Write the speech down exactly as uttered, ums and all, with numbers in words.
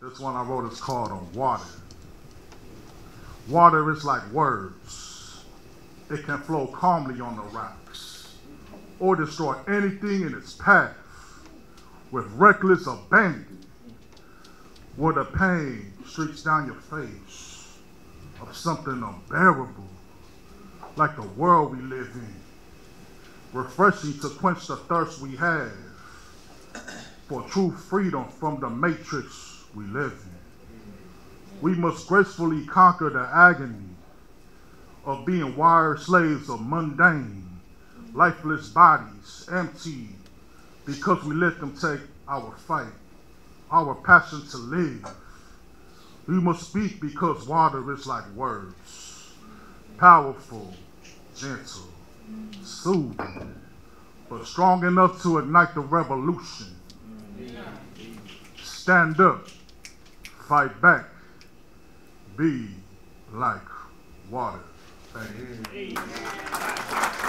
This one I wrote is called On Water. Water is like words. It can flow calmly on the rocks or destroy anything in its path with reckless abandon, where the pain streaks down your face of something unbearable, like the world we live in, refreshing to quench the thirst we have for true freedom from the matrix we live in. We must gracefully conquer the agony of being wired slaves of mundane, lifeless bodies, empty, because we let them take our fight, our passion to live. We must speak because water is like words, powerful, gentle, soothing, but strong enough to ignite the revolution. Stand up, fight back, be like water. Thank you.